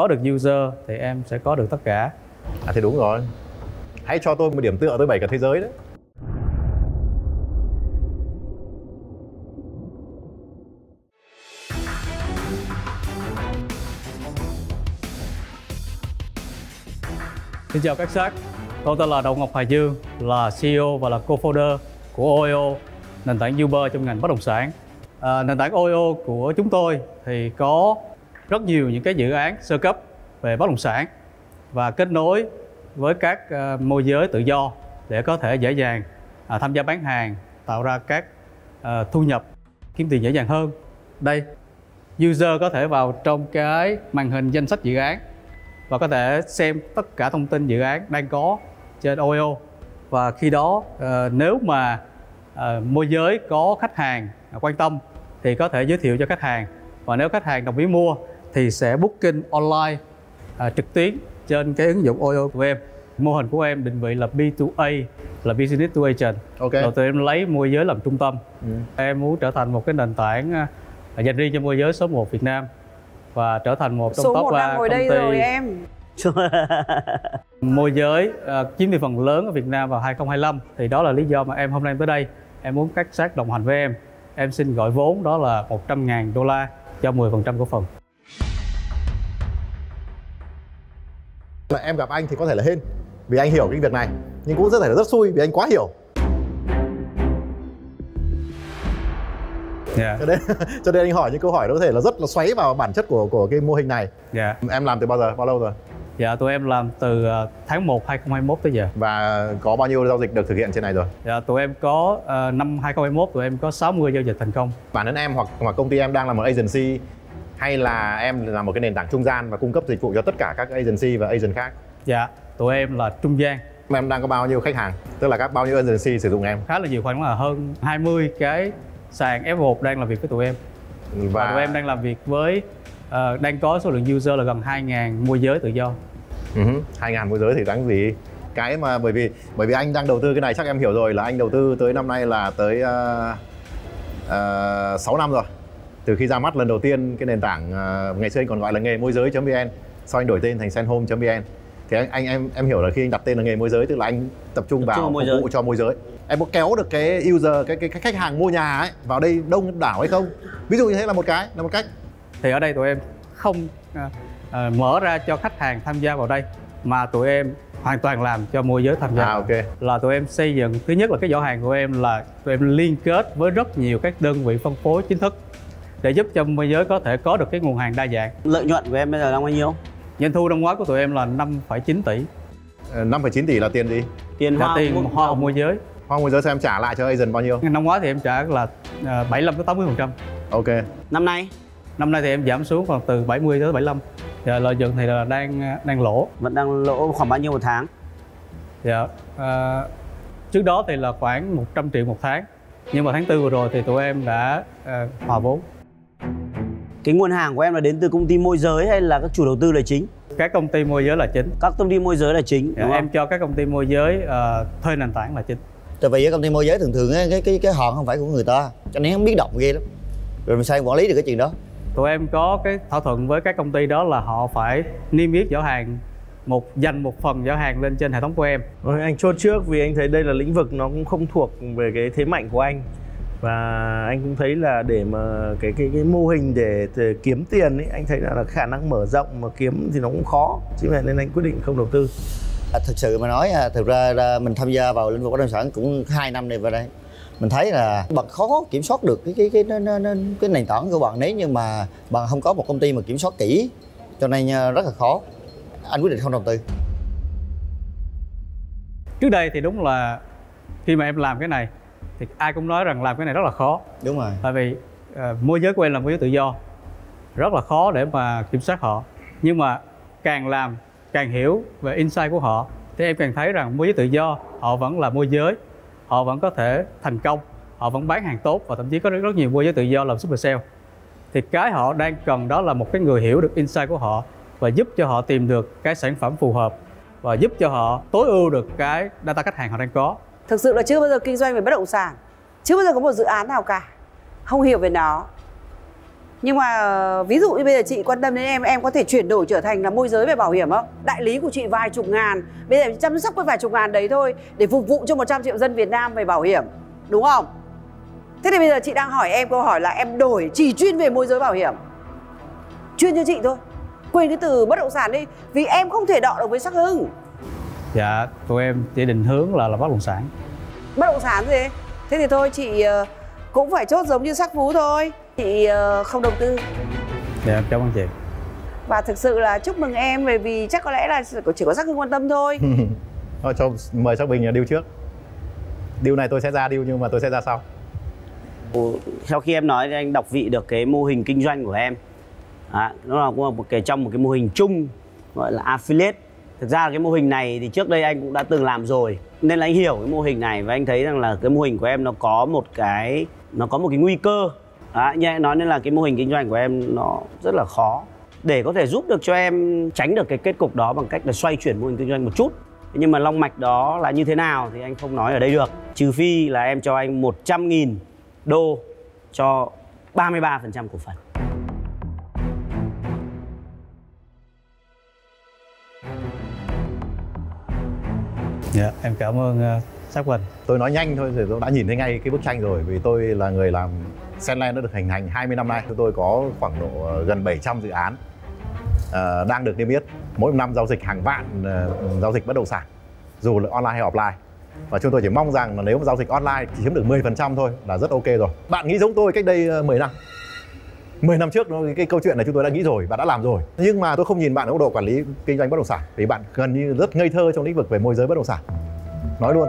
có được user thì em sẽ có được tất cả. À thì đúng rồi. Hãy cho tôi một điểm tựa, tôi bày cả thế giới đấy. Xin chào các Shark, tôi tên là Đậu Ngọc Hải Dương, là CEO và là co-founder của Ohio, nền tảng Uber trong ngành bất động sản. Nền tảng Ohio của chúng tôi thì có rất nhiều những cái dự án sơ cấp về bất động sản và kết nối với các môi giới tự do để có thể dễ dàng tham gia bán hàng, tạo ra các thu nhập, kiếm tiền dễ dàng hơn. Đây, user có thể vào trong cái màn hình danh sách dự án và có thể xem tất cả thông tin dự án đang có trên Ohio. Và khi đó nếu mà môi giới có khách hàng quan tâm thì có thể giới thiệu cho khách hàng, và nếu khách hàng đồng ý mua thì sẽ booking online trực tuyến trên cái ứng dụng Ohio của em. Mô hình của em định vị là B2A, là Business to Agent. Okay. Đầu tiên em lấy môi giới làm trung tâm. Em muốn trở thành một cái nền tảng dành riêng cho môi giới số 1 Việt Nam và trở thành một trong top 3 công ty môi giới chiếm thị phần lớn ở Việt Nam vào 2025. Thì đó là lý do mà em hôm nay em tới đây. Em muốn các Shark đồng hành với em. Em xin gọi vốn đó là 100.000 đô la cho 10% cổ phần. Mà em gặp anh thì có thể là hên vì anh hiểu cái việc này, nhưng cũng rất thể là rất xui vì anh quá hiểu. Yeah. Cho nên anh hỏi những câu hỏi đó có thể là rất là xoáy vào bản chất của cái mô hình này. Yeah. Em làm từ bao giờ, bao lâu rồi? Dạ, tụi em làm từ tháng 1 2021 tới giờ. Và có bao nhiêu giao dịch được thực hiện trên này rồi? Dạ, tụi em có năm 2021 tụi em có 60 giao dịch thành công. Bản thân em hoặc công ty em đang làm một agency, hay là em là một cái nền tảng trung gian và cung cấp dịch vụ cho tất cả các agency và agent khác? Dạ, tụi em là trung gian. Em đang có bao nhiêu khách hàng? Tức là bao nhiêu agency sử dụng em? Khá là nhiều, khoảng là hơn 20 cái sàn F1 đang làm việc với tụi em. Và tụi em đang làm việc với đang có số lượng user là gần 2.000 môi giới tự do. 2.000 môi giới thì đáng gì? Cái mà bởi vì anh đang đầu tư cái này chắc em hiểu rồi, là anh đầu tư tới năm nay là tới 6 năm rồi. Từ khi ra mắt lần đầu tiên cái nền tảng ngày xưa anh còn gọi là nghề môi giới.vn, sau anh đổi tên thành sendhome.vn. Thì em hiểu là khi anh đặt tên là nghề môi giới tức là anh tập trung vào phục vụ cho môi giới. Em có kéo được cái user, cái khách hàng mua nhà ấy vào đây đông đảo hay không? Ví dụ như thế là một cách. Thì ở đây tụi em không mở ra cho khách hàng tham gia vào đây, mà tụi em hoàn toàn làm cho môi giới tham gia. Okay. Là tụi em xây dựng, thứ nhất là cái giỏ hàng của em là tụi em liên kết với rất nhiều các đơn vị phân phối chính thức để giúp cho môi giới có thể có được cái nguồn hàng đa dạng. Lợi nhuận của em bây giờ đang bao nhiêu? Doanh thu năm ngoái của tụi em là 5,9 tỷ. 5,9 tỷ là tiền gì? Tiền hoa hồng môi giới. Hoa hồng môi giới sao em trả lại cho agent bao nhiêu? Năm ngoái thì em trả là 75 tới 80%. Ok. Năm nay thì em giảm xuống còn từ 70 tới 75. Dạ, lợi nhuận thì là đang lỗ. Vẫn đang lỗ khoảng bao nhiêu một tháng? Dạ, trước đó thì là khoảng 100 triệu một tháng. Nhưng mà tháng 4 vừa rồi thì tụi em đã hòa vốn. Cái nguồn hàng của em là đến từ công ty môi giới hay là các chủ đầu tư là chính? Các công ty môi giới là chính. Các công ty môi giới là chính. Dạ, em cho các công ty môi giới thuê nền tảng là chính. Tại vì công ty môi giới thường ấy, cái hòn không phải của người ta, cho nên không biết động ghê lắm. Rồi mình sao em quản lý được cái chuyện đó? Tụi em có cái thỏa thuận với các công ty đó là họ phải niêm yết giỏ hàng, dành một phần giỏ hàng lên trên hệ thống của em. Anh chốt trước vì anh thấy đây là lĩnh vực nó cũng không thuộc về cái thế mạnh của anh, và anh cũng thấy là để mà cái mô hình để kiếm tiền ấy, anh thấy là khả năng mở rộng mà kiếm thì nó cũng khó, chính vậy nên anh quyết định không đầu tư. Thực sự mà nói, thực ra là mình tham gia vào lĩnh vực bất động sản cũng 2 năm này vào đây. Mình thấy là bạn khó kiểm soát được cái nền tảng của bạn nếu như mà bạn không có một công ty mà kiểm soát kỹ, cho nên rất là khó. Anh quyết định không đầu tư. Trước đây thì đúng là khi mà em làm cái này thì ai cũng nói rằng làm cái này rất là khó. Đúng rồi. Tại vì môi giới của em là môi giới tự do, rất là khó để mà kiểm soát họ. Nhưng mà càng làm, càng hiểu về insight của họ thì em càng thấy rằng môi giới tự do họ vẫn là môi giới, họ vẫn có thể thành công, họ vẫn bán hàng tốt, và thậm chí có rất nhiều môi giới tự do làm super sale. Thì cái họ đang cần đó là một cái người hiểu được insight của họ và giúp cho họ tìm được cái sản phẩm phù hợp và giúp cho họ tối ưu được cái data khách hàng họ đang có. Thực sự là chưa bao giờ kinh doanh về bất động sản, chưa bao giờ có một dự án nào cả, không hiểu về nó. Nhưng mà ví dụ như bây giờ chị quan tâm đến em có thể chuyển đổi trở thành là môi giới về bảo hiểm không? Đại lý của chị vài chục ngàn, bây giờ chăm sóc cái vài chục ngàn đấy thôi để phục vụ cho 100 triệu dân Việt Nam về bảo hiểm, đúng không? Thế thì bây giờ chị đang hỏi em câu hỏi là em đổi chỉ chuyên về môi giới bảo hiểm, chuyên cho chị thôi, quên cái từ bất động sản đi, vì em không thể đọ được với Shark Hưng. Dạ, tụi em chỉ định hướng là bất động sản. Bất động sản gì? Thế thì thôi chị cũng phải chốt giống như Shark Phú thôi, chị không đầu tư. Dạ, cảm ơn chị. Và thực sự là chúc mừng em, bởi vì chắc có lẽ là chỉ có Shark Hưng quan tâm thôi. Cho mời Shark Bình deal trước. Deal này tôi sẽ ra deal nhưng mà tôi sẽ ra sau. Sau khi em nói anh đọc vị được cái mô hình kinh doanh của em. Nó là trong một cái mô hình chung gọi là affiliate. Thực ra cái mô hình này thì trước đây anh cũng đã từng làm rồi, nên là anh hiểu cái mô hình này và anh thấy rằng là cái mô hình của em nó có một cái nguy cơ. Như anh nói nên là cái mô hình kinh doanh của em nó rất là khó. Để có thể giúp được cho em tránh được cái kết cục đó bằng cách là xoay chuyển mô hình kinh doanh một chút. Nhưng mà long mạch đó là như thế nào thì anh không nói ở đây được. Trừ phi là em cho anh 100.000 đô cho 33% cổ phần. Dạ, em cảm ơn Shark Bình. Tôi nói nhanh thôi, tôi đã nhìn thấy ngay cái bức tranh rồi. Vì tôi là người làm Sendland đã được hình thành 20 năm nay. Tôi có khoảng độ gần 700 dự án đang được niêm yết. Mỗi năm giao dịch hàng vạn giao dịch bất động sản, dù là online hay offline. Và chúng tôi chỉ mong rằng là nếu mà giao dịch online chỉ chiếm được 10% thôi là rất ok rồi. Bạn nghĩ giống tôi cách đây 10 năm. 10 năm trước cái câu chuyện này chúng tôi đã nghĩ rồi và đã làm rồi. Nhưng mà tôi không nhìn bạn ở góc độ quản lý kinh doanh bất động sản, vì bạn gần như rất ngây thơ trong lĩnh vực về môi giới bất động sản, nói luôn.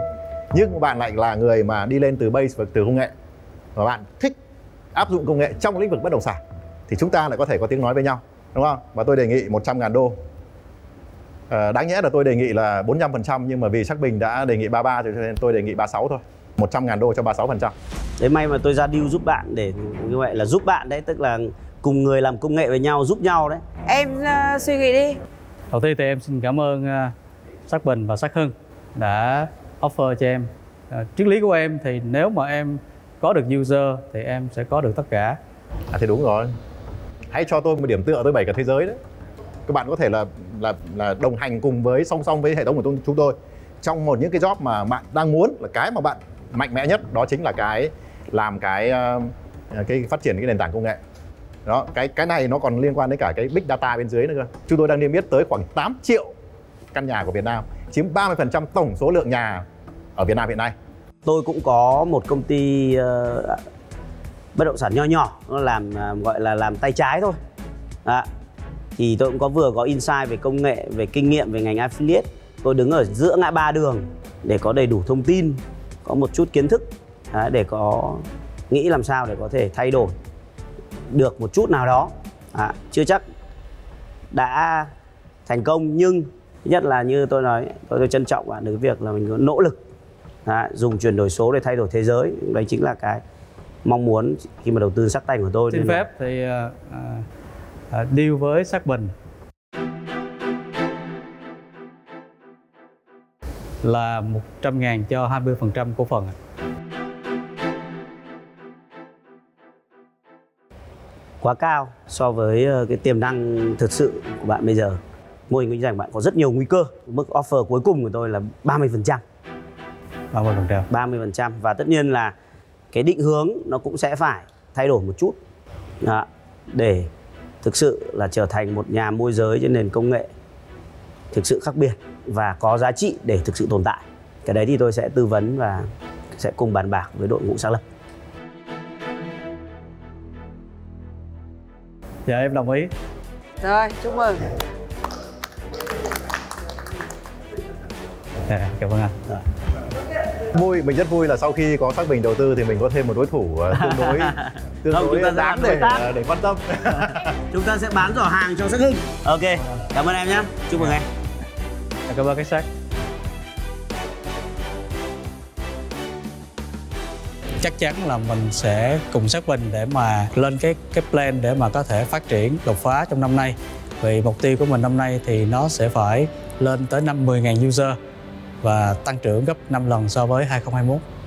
Nhưng bạn lại là người mà đi lên từ base và từ công nghệ, và bạn thích áp dụng công nghệ trong lĩnh vực bất động sản, thì chúng ta lại có thể có tiếng nói với nhau, đúng không? Và tôi đề nghị 100.000 đô. Đáng nhẽ là tôi đề nghị là 45%, nhưng mà vì Shark Bình đã đề nghị 33 cho nên tôi đề nghị 36 thôi. 100.000 đô cho 36%. Đấy, may mà tôi ra deal giúp bạn để như vậy là giúp bạn đấy, tức là cùng người làm công nghệ với nhau, giúp nhau đấy. Em suy nghĩ đi. Đầu tiên thì em xin cảm ơn Shark Bình và Shark Hưng đã offer cho em. Triết lý của em thì nếu mà em có được user thì em sẽ có được tất cả. Thì đúng rồi. Hãy cho tôi một điểm tựa, tôi bày cả thế giới đấy. Các bạn có thể là đồng hành cùng với song với hệ thống của chúng tôi trong một những cái job mà bạn đang muốn, là cái mà bạn mạnh mẽ nhất, đó chính là cái làm cái phát triển cái nền tảng công nghệ đó. Cái này nó còn liên quan đến cả cái big data bên dưới nữa cơ. Chúng tôi đang niêm yết tới khoảng 8 triệu căn nhà của Việt Nam, chiếm 30% tổng số lượng nhà ở Việt Nam hiện nay. Tôi cũng có một công ty bất động sản nho nhỏ, nó làm gọi là làm tay trái thôi. Thì tôi cũng vừa có insight về công nghệ, về kinh nghiệm, về ngành affiliate. Tôi đứng ở giữa ngã ba đường để có đầy đủ thông tin, có một chút kiến thức để có nghĩ làm sao để có thể thay đổi được một chút nào đó. Chưa chắc đã thành công, nhưng thứ nhất là như tôi nói, tôi trân trọng bạn được việc là mình có nỗ lực dùng chuyển đổi số để thay đổi thế giới. Đấy chính là cái mong muốn khi mà đầu tư Shark Tank của tôi. Xin phép thì deal với Shark Bình là 100.000 cho 20% cổ phần. Quá cao so với cái tiềm năng thực sự của bạn bây giờ. Mô hình kinh doanh bạn có rất nhiều nguy cơ. Mức offer cuối cùng của tôi là 30%. 30%. Và tất nhiên là cái định hướng nó cũng sẽ phải thay đổi một chút. Để thực sự là trở thành một nhà môi giới trên nền công nghệ thực sự khác biệt và có giá trị để thực sự tồn tại. Cái đấy thì tôi sẽ tư vấn và sẽ cùng bàn bạc với đội ngũ Shark Lâm. Dạ, em đồng ý. Rồi, chúc mừng. Dạ, cảm ơn anh. Rồi. Vui, mình rất vui là sau khi có Shark Bình đầu tư thì mình có thêm một đối thủ tương đối đáng để quan tâm. Chúng ta sẽ bán giỏ hàng cho Shark Hưng. Ok, cảm ơn em nhé. Chúc mừng em. Cảm ơn các Shark. Chắc chắn là mình sẽ cùng Shark Bình để mà lên cái plan để mà có thể phát triển đột phá trong năm nay. Vì mục tiêu của mình năm nay thì nó sẽ phải lên tới 50.000 user và tăng trưởng gấp 5 lần so với 2021.